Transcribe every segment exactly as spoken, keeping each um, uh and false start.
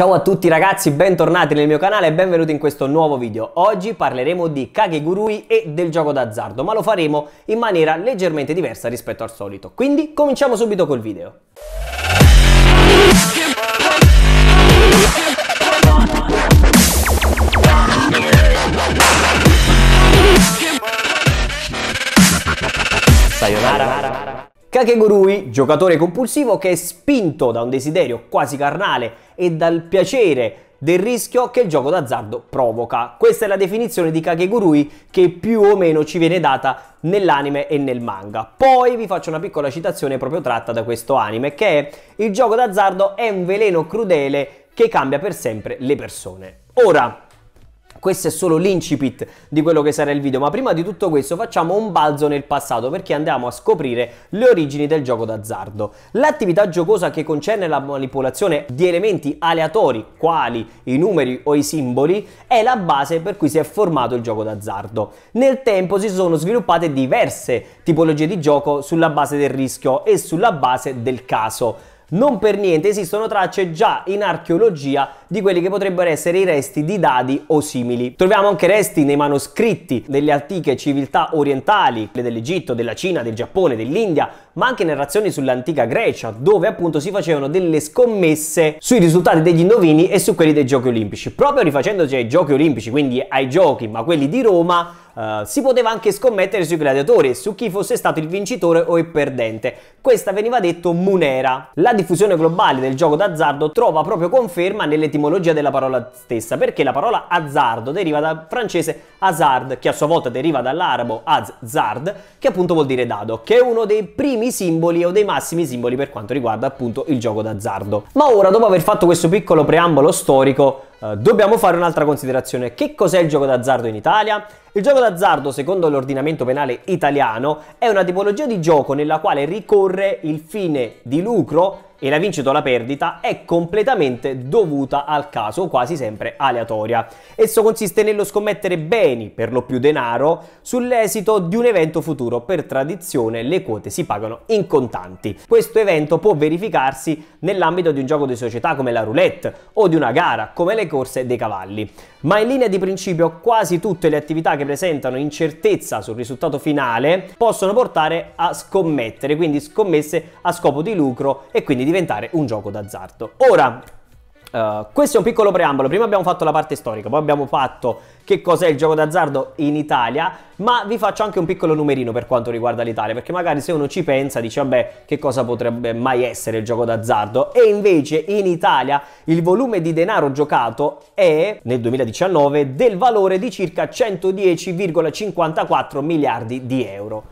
Ciao a tutti ragazzi, bentornati nel mio canale e benvenuti in questo nuovo video. Oggi parleremo di Kakegurui e del gioco d'azzardo, ma lo faremo in maniera leggermente diversa rispetto al solito. Quindi cominciamo subito col video. Sayonara. Kakegurui, giocatore compulsivo che è spinto da un desiderio quasi carnale e dal piacere del rischio che il gioco d'azzardo provoca. Questa è la definizione di Kakegurui che più o meno ci viene data nell'anime e nel manga. Poi vi faccio una piccola citazione proprio tratta da questo anime, che è: il gioco d'azzardo è un veleno crudele che cambia per sempre le persone. Ora, questo è solo l'incipit di quello che sarà il video, ma prima di tutto questo facciamo un balzo nel passato perché andiamo a scoprire le origini del gioco d'azzardo. L'attività giocosa che concerne la manipolazione di elementi aleatori, quali i numeri o i simboli, è la base per cui si è formato il gioco d'azzardo. Nel tempo si sono sviluppate diverse tipologie di gioco sulla base del rischio e sulla base del caso. Non per niente esistono tracce già in archeologia di quelli che potrebbero essere i resti di dadi o simili. Troviamo anche resti nei manoscritti delle antiche civiltà orientali, dell'Egitto, della Cina, del Giappone, dell'India, ma anche narrazioni sull'antica Grecia, dove appunto si facevano delle scommesse sui risultati degli indovini e su quelli dei giochi olimpici. Proprio rifacendosi ai giochi olimpici, quindi ai giochi, ma quelli di Roma, Uh, si poteva anche scommettere sui gladiatori, su chi fosse stato il vincitore o il perdente. Questa veniva detto munera. La diffusione globale del gioco d'azzardo trova proprio conferma nell'etimologia della parola stessa, perché la parola azzardo deriva dal francese hazard, che a sua volta deriva dall'arabo az-zard, che appunto vuol dire dado, che è uno dei primi simboli o dei massimi simboli per quanto riguarda appunto il gioco d'azzardo. Ma ora, dopo aver fatto questo piccolo preambolo storico, Uh, dobbiamo fare un'altra considerazione. Che cos'è il gioco d'azzardo in Italia? Il gioco d'azzardo, secondo l'ordinamento penale italiano, è una tipologia di gioco nella quale ricorre il fine di lucro e la vincita o la perdita è completamente dovuta al caso, quasi sempre aleatoria. Esso consiste nello scommettere beni, per lo più denaro, sull'esito di un evento futuro. Per tradizione le quote si pagano in contanti. Questo evento può verificarsi nell'ambito di un gioco di società come la roulette o di una gara come le corse dei cavalli, ma in linea di principio quasi tutte le attività che presentano incertezza sul risultato finale possono portare a scommettere, quindi scommesse a scopo di lucro, e quindi diventare un gioco d'azzardo. Ora, Uh, questo è un piccolo preambolo. Prima abbiamo fatto la parte storica, poi abbiamo fatto che cos'è il gioco d'azzardo in Italia, ma vi faccio anche un piccolo numerino per quanto riguarda l'Italia, perché magari se uno ci pensa dice vabbè, che cosa potrebbe mai essere il gioco d'azzardo, e invece in Italia il volume di denaro giocato è nel duemiladiciannove del valore di circa centodieci virgola cinquantaquattro miliardi di euro.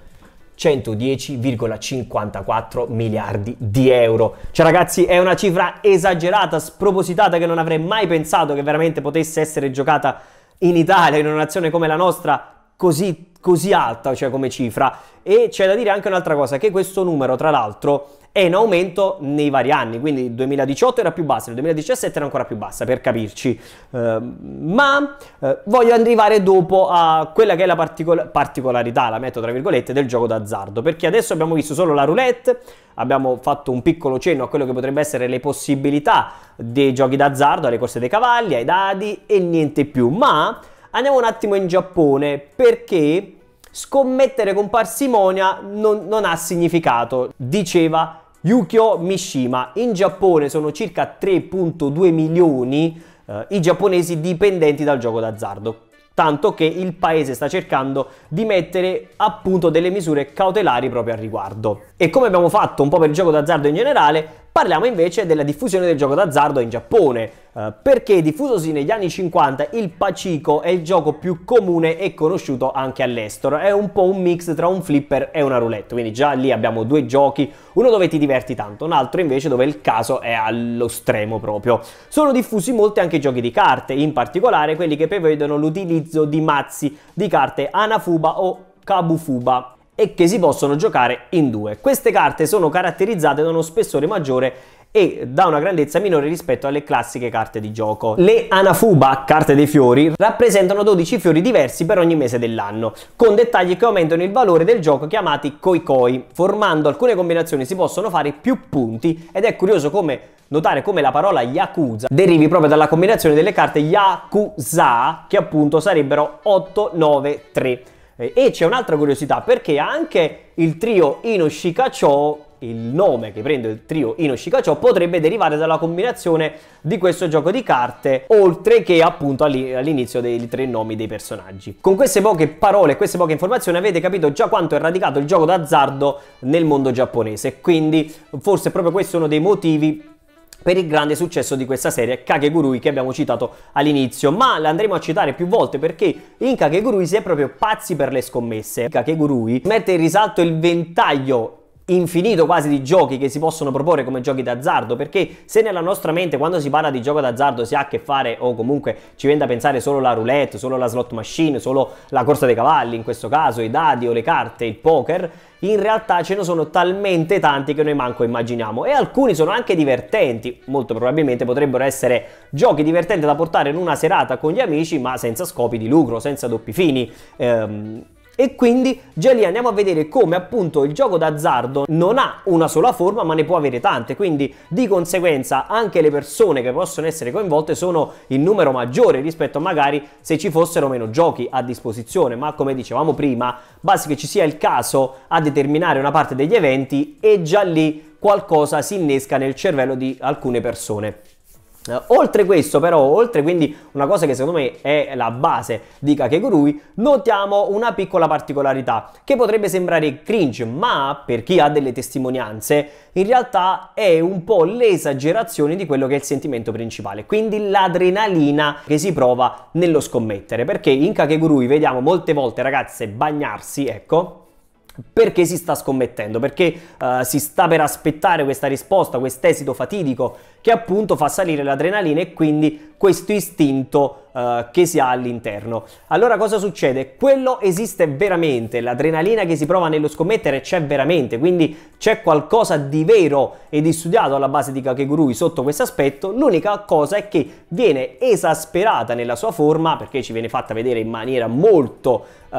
centodieci virgola cinquantaquattro miliardi di euro. Cioè ragazzi, è una cifra esagerata, spropositata, che non avrei mai pensato che veramente potesse essere giocata in Italia, in una nazione come la nostra, così, così alta, cioè come cifra. E c'è da dire anche un'altra cosa, che questo numero tra l'altro è in aumento nei vari anni, quindi il duemiladiciotto era più bassa, nel duemiladiciassette era ancora più bassa, per capirci. Eh, ma eh, voglio arrivare dopo a quella che è la particol- particolarità, la metto tra virgolette, del gioco d'azzardo, perché adesso abbiamo visto solo la roulette, abbiamo fatto un piccolo cenno a quello che potrebbe essere le possibilità dei giochi d'azzardo, alle corse dei cavalli, ai dadi e niente più. Ma andiamo un attimo in Giappone, perché scommettere con parsimonia non, non ha significato, diceva Yukio Mishima. In Giappone sono circa tre virgola due milioni eh, i giapponesi dipendenti dal gioco d'azzardo, tanto che il paese sta cercando di mettere appunto delle misure cautelari proprio al riguardo. E come abbiamo fatto un po' per il gioco d'azzardo in generale, parliamo invece della diffusione del gioco d'azzardo in Giappone, eh, perché diffusosi negli anni cinquanta il Pachico è il gioco più comune e conosciuto anche all'estero. È un po' un mix tra un flipper e una roulette, quindi già lì abbiamo due giochi, uno dove ti diverti tanto, un altro invece dove il caso è allo stremo proprio. Sono diffusi molti anche i giochi di carte, in particolare quelli che prevedono l'utilizzo di mazzi di carte Hanafuda o Kabufuba, e che si possono giocare in due. Queste carte sono caratterizzate da uno spessore maggiore e da una grandezza minore rispetto alle classiche carte di gioco. Le Hanafuda, carte dei fiori, rappresentano dodici fiori diversi per ogni mese dell'anno, con dettagli che aumentano il valore del gioco chiamati koikoi. Formando alcune combinazioni si possono fare più punti, ed è curioso come notare come la parola Yakuza derivi proprio dalla combinazione delle carte Yakuza, che appunto sarebbero otto, nove, tre. E c'è un'altra curiosità, perché anche il trio Inoshikachō, il nome che prende il trio Inoshikachō, potrebbe derivare dalla combinazione di questo gioco di carte, oltre che appunto all'inizio dei tre nomi dei personaggi. Con queste poche parole e queste poche informazioni avete capito già quanto è radicato il gioco d'azzardo nel mondo giapponese, quindi forse proprio questo è uno dei motivi per il grande successo di questa serie Kakegurui che abbiamo citato all'inizio, ma la andremo a citare più volte perché in Kakegurui si è proprio pazzi per le scommesse. Kakegurui mette in risalto il ventaglio infinito quasi di giochi che si possono proporre come giochi d'azzardo, perché se nella nostra mente quando si parla di gioco d'azzardo si ha a che fare, o comunque ci viene da pensare, solo la roulette, solo la slot machine, solo la corsa dei cavalli in questo caso, i dadi o le carte, il poker, in realtà ce ne sono talmente tanti che noi manco immaginiamo, e alcuni sono anche divertenti. Molto probabilmente potrebbero essere giochi divertenti da portare in una serata con gli amici, ma senza scopi di lucro, senza doppi fini. ehm, E quindi già lì andiamo a vedere come appunto il gioco d'azzardo non ha una sola forma ma ne può avere tante, quindi di conseguenza anche le persone che possono essere coinvolte sono in numero maggiore rispetto magari se ci fossero meno giochi a disposizione, ma come dicevamo prima basta che ci sia il caso a determinare una parte degli eventi e già lì qualcosa si innesca nel cervello di alcune persone. Oltre questo però, oltre quindi una cosa che secondo me è la base di Kakegurui, notiamo una piccola particolarità che potrebbe sembrare cringe, ma per chi ha delle testimonianze in realtà è un po' l'esagerazione di quello che è il sentimento principale, quindi l'adrenalina che si prova nello scommettere, perché in Kakegurui vediamo molte volte ragazze bagnarsi, ecco, perché si sta scommettendo, perché uh, si sta per aspettare questa risposta, quest'esito fatidico che appunto fa salire l'adrenalina e quindi questo istinto uh, che si ha all'interno. Allora cosa succede? Quello esiste veramente, l'adrenalina che si prova nello scommettere c'è veramente, quindi c'è qualcosa di vero e di studiato alla base di Kakegurui sotto questo aspetto. L'unica cosa è che viene esasperata nella sua forma, perché ci viene fatta vedere in maniera molto uh,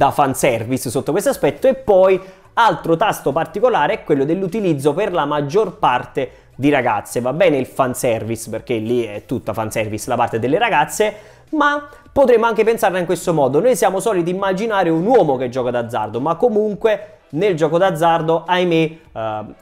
da fanservice sotto questo aspetto. E poi altro tasto particolare è quello dell'utilizzo per la maggior parte di ragazze. Va bene il fanservice, perché lì è tutta fanservice la parte delle ragazze, ma potremmo anche pensarla in questo modo. Noi siamo soliti immaginare un uomo che gioca d'azzardo, ma comunque nel gioco d'azzardo, ahimè, eh,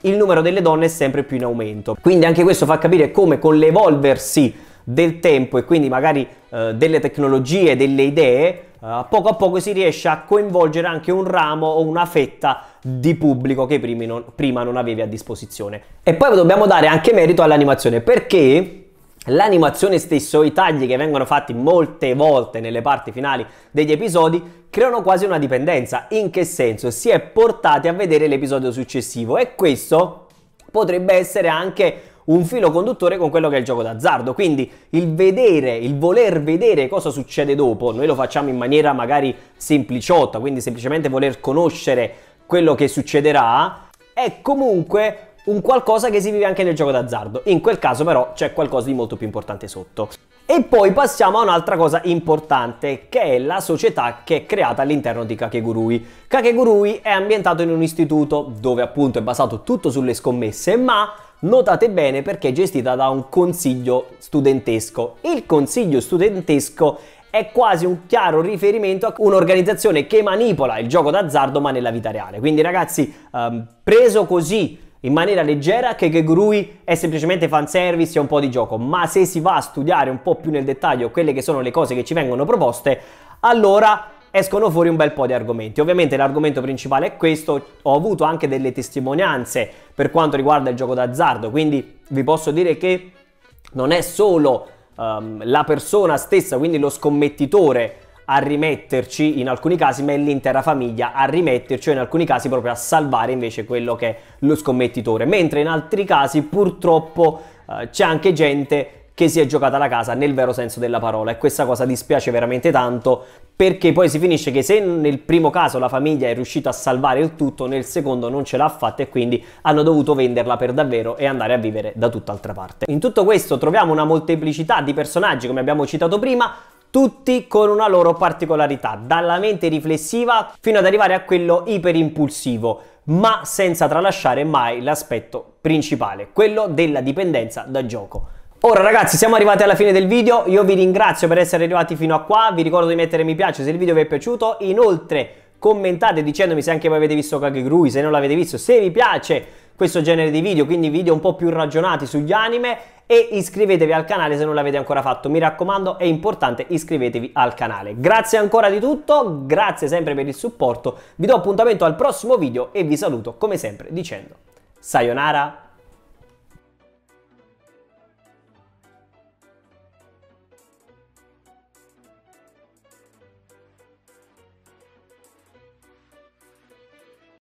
il numero delle donne è sempre più in aumento. Quindi anche questo fa capire come con l'evolversi del tempo e quindi magari eh, delle tecnologie, delle idee, Uh, poco a poco si riesce a coinvolgere anche un ramo o una fetta di pubblico che prima non, prima non avevi a disposizione. E poi dobbiamo dare anche merito all'animazione, perché l'animazione stesso, i tagli che vengono fatti molte volte nelle parti finali degli episodi, creano quasi una dipendenza. In che senso? Si è portati a vedere l'episodio successivo, e questo potrebbe essere anche un filo conduttore con quello che è il gioco d'azzardo, quindi il vedere, il voler vedere cosa succede dopo. Noi lo facciamo in maniera magari sempliciotta, quindi semplicemente voler conoscere quello che succederà è comunque un qualcosa che si vive anche nel gioco d'azzardo. In quel caso però c'è qualcosa di molto più importante sotto. E poi passiamo a un'altra cosa importante, che è la società che è creata all'interno di Kakegurui. Kakegurui è ambientato in un istituto dove appunto è basato tutto sulle scommesse, ma notate bene perché è gestita da un consiglio studentesco. Il consiglio studentesco è quasi un chiaro riferimento a un'organizzazione che manipola il gioco d'azzardo ma nella vita reale. Quindi ragazzi, ehm, preso così in maniera leggera, che Kakegurui è semplicemente fanservice e un po' di gioco, ma se si va a studiare un po' più nel dettaglio quelle che sono le cose che ci vengono proposte, allora escono fuori un bel po' di argomenti. Ovviamente l'argomento principale è questo. Ho avuto anche delle testimonianze per quanto riguarda il gioco d'azzardo, quindi vi posso dire che non è solo um, la persona stessa, quindi lo scommettitore, a rimetterci in alcuni casi, ma è l'intera famiglia a rimetterci, o in alcuni casi proprio a salvare invece quello che è lo scommettitore, mentre in altri casi purtroppo eh, c'è anche gente che si è giocata la casa nel vero senso della parola, e questa cosa dispiace veramente tanto, perché poi si finisce che se nel primo caso la famiglia è riuscita a salvare il tutto, nel secondo non ce l'ha fatta e quindi hanno dovuto venderla per davvero e andare a vivere da tutt'altra parte. In tutto questo troviamo una molteplicità di personaggi, come abbiamo citato prima, tutti con una loro particolarità, dalla mente riflessiva fino ad arrivare a quello iperimpulsivo, ma senza tralasciare mai l'aspetto principale, quello della dipendenza da gioco. Ora ragazzi, siamo arrivati alla fine del video, io vi ringrazio per essere arrivati fino a qua, vi ricordo di mettere mi piace se il video vi è piaciuto, inoltre commentate dicendomi se anche voi avete visto Kakegurui, se non l'avete visto, se vi piace questo genere di video, quindi video un po' più ragionati sugli anime, e iscrivetevi al canale se non l'avete ancora fatto, mi raccomando, è importante, iscrivetevi al canale. Grazie ancora di tutto, grazie sempre per il supporto, vi do appuntamento al prossimo video e vi saluto come sempre dicendo sayonara.